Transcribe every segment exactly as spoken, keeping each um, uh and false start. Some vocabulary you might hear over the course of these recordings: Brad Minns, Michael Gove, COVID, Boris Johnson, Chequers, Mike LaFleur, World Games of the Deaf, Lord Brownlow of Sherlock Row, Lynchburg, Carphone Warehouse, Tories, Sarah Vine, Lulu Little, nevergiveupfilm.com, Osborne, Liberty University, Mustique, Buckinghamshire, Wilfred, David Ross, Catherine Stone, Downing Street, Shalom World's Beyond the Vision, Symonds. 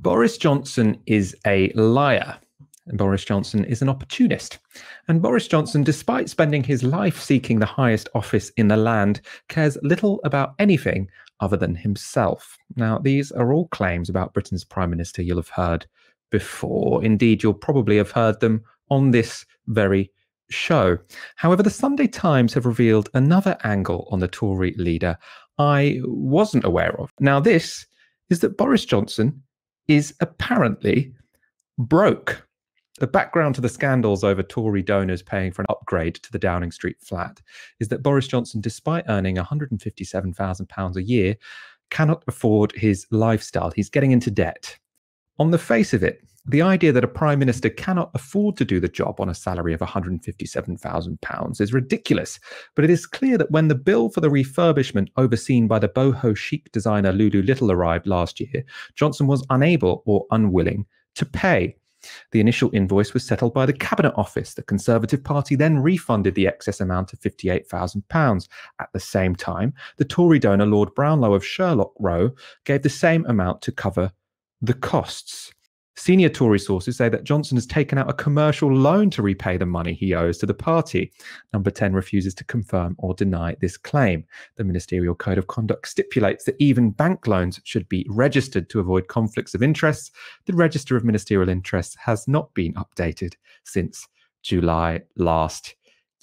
Boris Johnson is a liar. And Boris Johnson is an opportunist. And Boris Johnson, despite spending his life seeking the highest office in the land, cares little about anything other than himself. Now, these are all claims about Britain's Prime Minister you'll have heard before. Indeed, you'll probably have heard them on this very show. However, the Sunday Times have revealed another angle on the Tory leader I wasn't aware of. Now, this is that Boris Johnson is apparently broke. The background to the scandals over Tory donors paying for an upgrade to the Downing Street flat is that Boris Johnson, despite earning one hundred fifty-seven thousand pounds a year, cannot afford his lifestyle. He's getting into debt. On the face of it, the idea that a prime minister cannot afford to do the job on a salary of one hundred fifty-seven thousand pounds is ridiculous. But it is clear that when the bill for the refurbishment overseen by the boho chic designer Lulu Little arrived last year, Johnson was unable or unwilling to pay. The initial invoice was settled by the Cabinet Office. The Conservative Party then refunded the excess amount of fifty-eight thousand pounds. At the same time, the Tory donor Lord Brownlow of Sherlock Row gave the same amount to cover the costs. Senior Tory sources say that Johnson has taken out a commercial loan to repay the money he owes to the party. Number ten refuses to confirm or deny this claim. The Ministerial Code of Conduct stipulates that even bank loans should be registered to avoid conflicts of interests. The Register of Ministerial Interests has not been updated since July last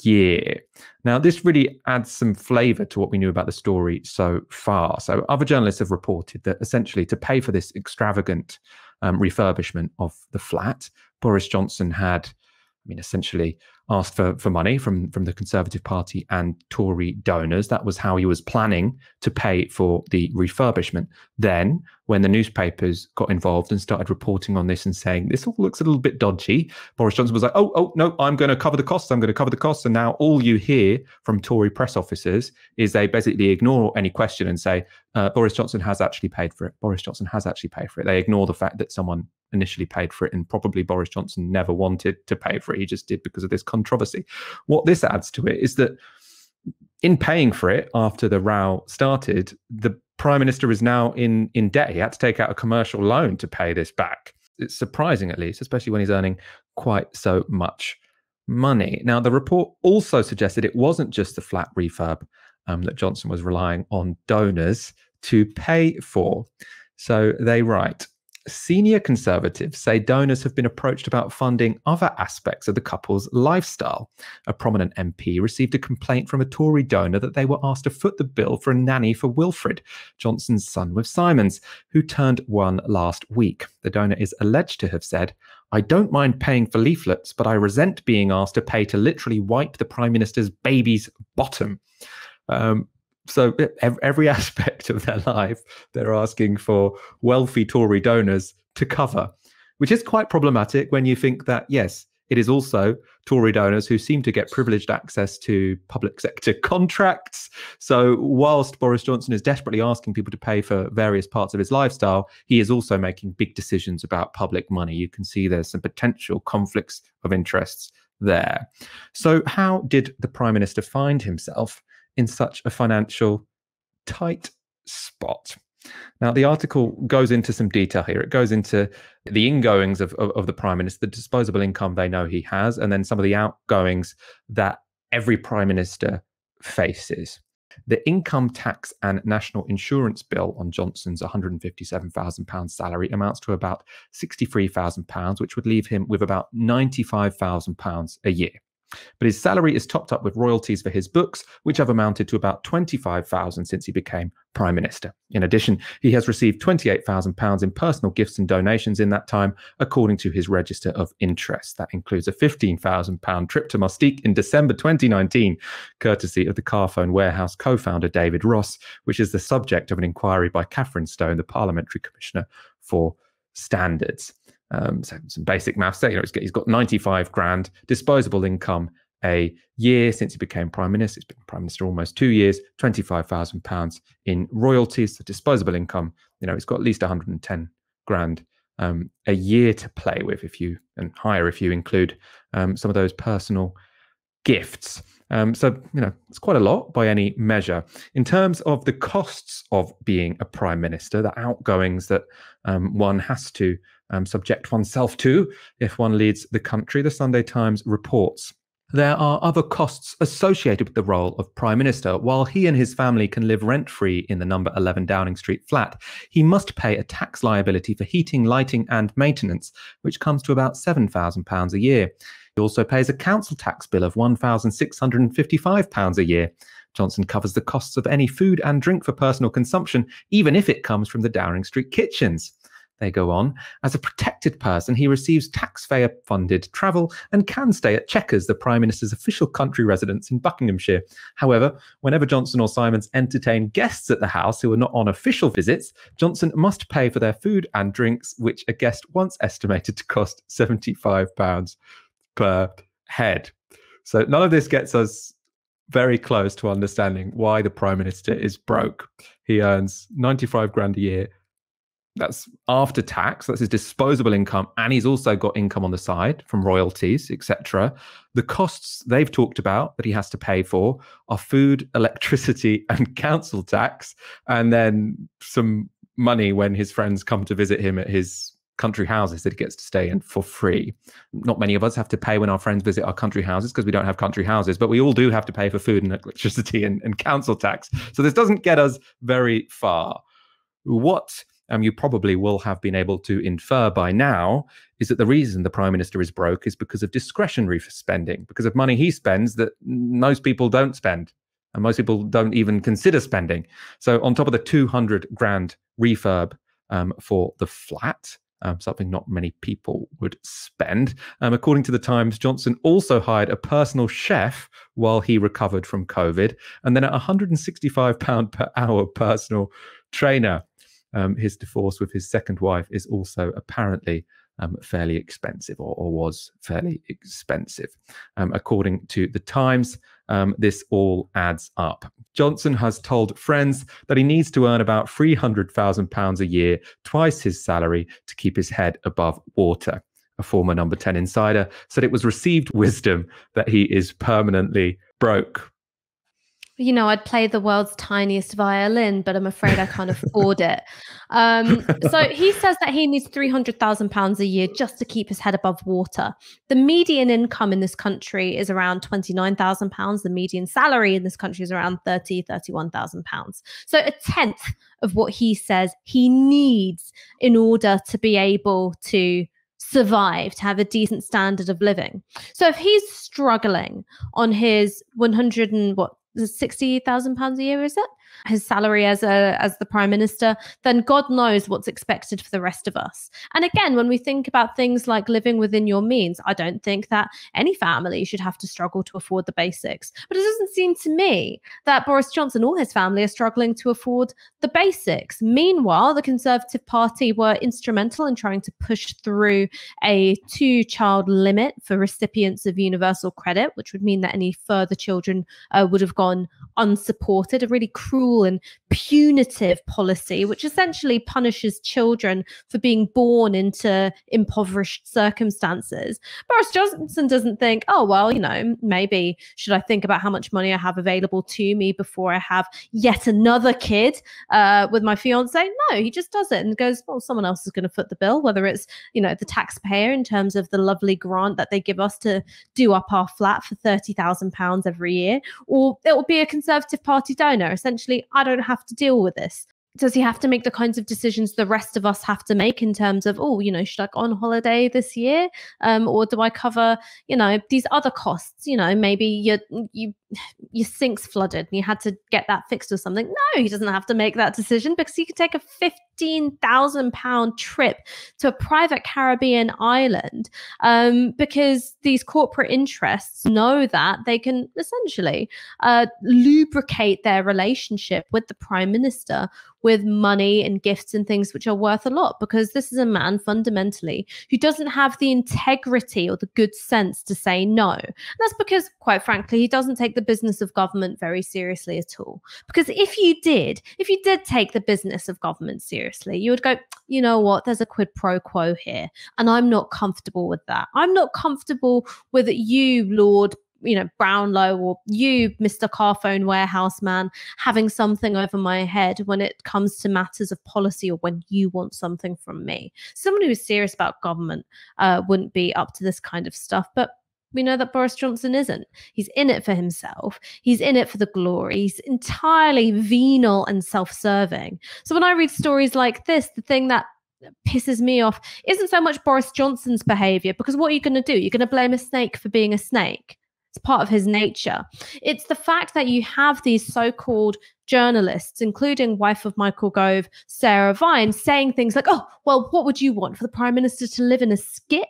year. Now, this really adds some flavour to what we knew about the story so far. So other journalists have reported that essentially to pay for this extravagant Um, refurbishment of the flat, Boris Johnson had, I mean, essentially asked for, for money from, from the Conservative Party and Tory donors. That was how he was planning to pay for the refurbishment. Then, when the newspapers got involved and started reporting on this and saying, this all looks a little bit dodgy, Boris Johnson was like, oh, oh, no, I'm going to cover the costs. I'm going to cover the costs. And now all you hear from Tory press officers is they basically ignore any question and say, Uh, Boris Johnson has actually paid for it. Boris Johnson has actually paid for it. They ignore the fact that someone initially paid for it, and probably Boris Johnson never wanted to pay for it. He just did because of this controversy. What this adds to it is that in paying for it after the row started, the Prime Minister is now in, in debt. He had to take out a commercial loan to pay this back. It's surprising, at least, especially when he's earning quite so much money. Now, the report also suggested it wasn't just the flat refurb Um, that Johnson was relying on donors to pay for. So they write, senior Conservatives say donors have been approached about funding other aspects of the couple's lifestyle. A prominent M P received a complaint from a Tory donor that they were asked to foot the bill for a nanny for Wilfred, Johnson's son with Symonds, who turned one last week. The donor is alleged to have said, I don't mind paying for leaflets, but I resent being asked to pay to literally wipe the Prime Minister's baby's bottom. Um, so every aspect of their life, they're asking for wealthy Tory donors to cover, which is quite problematic when you think that, yes, it is also Tory donors who seem to get privileged access to public sector contracts. So whilst Boris Johnson is desperately asking people to pay for various parts of his lifestyle, he is also making big decisions about public money. You can see there's some potential conflicts of interests there. So how did the Prime Minister find himself in such a financial tight spot? Now, the article goes into some detail here. It goes into the ingoings of, of, of the Prime Minister, the disposable income they know he has, and then some of the outgoings that every Prime Minister faces. The income tax and national insurance bill on Johnson's one hundred fifty-seven thousand pounds salary amounts to about sixty-three thousand pounds, which would leave him with about ninety-five thousand pounds a year. But his salary is topped up with royalties for his books, which have amounted to about twenty-five thousand pounds since he became Prime Minister. In addition, he has received twenty-eight thousand pounds in personal gifts and donations in that time, according to his Register of Interests. That includes a fifteen thousand pound trip to Mustique in December twenty nineteen, courtesy of the Carphone Warehouse co-founder David Ross, which is the subject of an inquiry by Catherine Stone, the Parliamentary Commissioner for Standards. Um, so some basic maths there. You know, he's got ninety-five grand disposable income a year since he became Prime Minister. He's been Prime Minister almost two years, twenty-five thousand pounds in royalties. So disposable income, you know, he's got at least one hundred ten grand um, a year to play with, if you, and higher if you include um, some of those personal gifts. Um, so, you know, it's quite a lot by any measure. In terms of the costs of being a prime minister, the outgoings that um, one has to um, subject oneself to if one leads the country, the Sunday Times reports. There are other costs associated with the role of Prime Minister. While he and his family can live rent-free in the number eleven Downing Street flat, he must pay a tax liability for heating, lighting and maintenance, which comes to about seven thousand pounds a year. He also pays a council tax bill of one thousand six hundred fifty-five pounds a year. Johnson covers the costs of any food and drink for personal consumption, even if it comes from the Downing Street kitchens. They go on. As a protected person, he receives taxpayer-funded travel and can stay at Chequers, the Prime Minister's official country residence in Buckinghamshire. However, whenever Johnson or Symonds entertain guests at the house who are not on official visits, Johnson must pay for their food and drinks, which a guest once estimated to cost seventy-five pounds per head. So none of this gets us very close to understanding why the Prime Minister is broke. He earns ninety-five grand a year. That's after tax, that's his disposable income, and he's also got income on the side from royalties, et cetera. The costs they've talked about that he has to pay for are food, electricity, and council tax, and then some money when his friends come to visit him at his country houses that he gets to stay in for free. Not many of us have to pay when our friends visit our country houses because we don't have country houses, but we all do have to pay for food and electricity and, and council tax. So this doesn't get us very far. What Um, you probably will have been able to infer by now, is that the reason the Prime Minister is broke is because of discretionary spending, because of money he spends that most people don't spend, and most people don't even consider spending. So on top of the two hundred grand refurb um, for the flat, Um, something not many people would spend. Um, according to the Times, Johnson also hired a personal chef while he recovered from COVID, and then at one hundred sixty-five pounds per hour personal trainer. Um, his divorce with his second wife is also apparently um, fairly expensive, or, or was fairly expensive. Um, according to the Times, um, this all adds up. Johnson has told friends that he needs to earn about three hundred thousand pounds a year, twice his salary, to keep his head above water. A former Number ten insider said it was received wisdom that he is permanently broke. You know, I'd play the world's tiniest violin, but I'm afraid I can't afford it. Um, so he says that he needs three hundred thousand pounds a year just to keep his head above water. The median income in this country is around twenty-nine thousand pounds. The median salary in this country is around thirty, thirty-one thousand pounds. So a tenth of what he says he needs in order to be able to survive, to have a decent standard of living. So if he's struggling on his one hundred and what, sixty thousand pounds a year, is it? His salary as a as the Prime Minister, then God knows what's expected for the rest of us. And again, when we think about things like living within your means, I don't think that any family should have to struggle to afford the basics. But it doesn't seem to me that Boris Johnson or his family are struggling to afford the basics. Meanwhile, the Conservative Party were instrumental in trying to push through a two-child limit for recipients of universal credit, which would mean that any further children uh, would have gone unsupported, a really cruel and punitive policy, which essentially punishes children for being born into impoverished circumstances. Boris Johnson doesn't think, oh, well, you know, maybe should I think about how much money I have available to me before I have yet another kid uh, with my fiance? No, he just does it and goes, well, someone else is going to foot the bill, whether it's, you know, the taxpayer in terms of the lovely grant that they give us to do up our flat for thirty thousand pounds every year, or it will be a Conservative Party donor. Essentially, I don't have to deal with this. Does he have to make the kinds of decisions the rest of us have to make in terms of, oh, you know, should I go on holiday this year? Um, or do I cover, you know, these other costs? You know, maybe your, you, your sink's flooded and you had to get that fixed or something. No, he doesn't have to make that decision because he could take a fifteen thousand pound trip to a private Caribbean island um, because these corporate interests know that they can essentially uh, lubricate their relationship with the Prime Minister with money and gifts and things which are worth a lot, because this is a man fundamentally who doesn't have the integrity or the good sense to say no. And that's because, quite frankly, he doesn't take the business of government very seriously at all. Because if you did, if you did take the business of government seriously, you would go, you know what, there's a quid pro quo here, and I'm not comfortable with that. I'm not comfortable with you, Lord you know, Brownlow, or you, Mister Carphone Warehouse Man, having something over my head when it comes to matters of policy, or when you want something from me. Someone who's serious about government uh, wouldn't be up to this kind of stuff, but we know that Boris Johnson isn't. He's in it for himself. He's in it for the glory. He's entirely venal and self-serving. So when I read stories like this, the thing that pisses me off isn't so much Boris Johnson's behavior, because what are you going to do? You're going to blame a snake for being a snake. It's part of his nature. It's the fact that you have these so-called journalists, including wife of Michael Gove, Sarah Vine, saying things like, oh, well, what would you want, for the Prime Minister to live in a skip?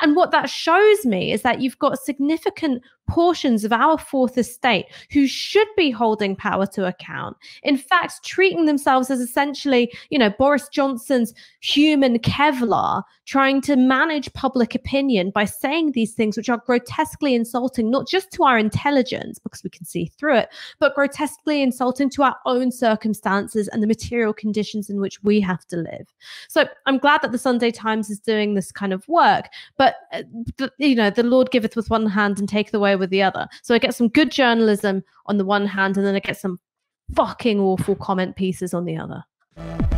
And what that shows me is that you've got significant portions of our fourth estate who should be holding power to account, in fact, treating themselves as essentially, you know, Boris Johnson's human Kevlar, trying to manage public opinion by saying these things which are grotesquely insulting, not just to our intelligence, because we can see through it, but grotesquely insulting to our own circumstances and the material conditions in which we have to live. So I'm glad that the Sunday Times is doing this kind of work, but, uh, the, you know, the Lord giveth with one hand and taketh away with the other. So I get some good journalism on the one hand, and then I get some fucking awful comment pieces on the other.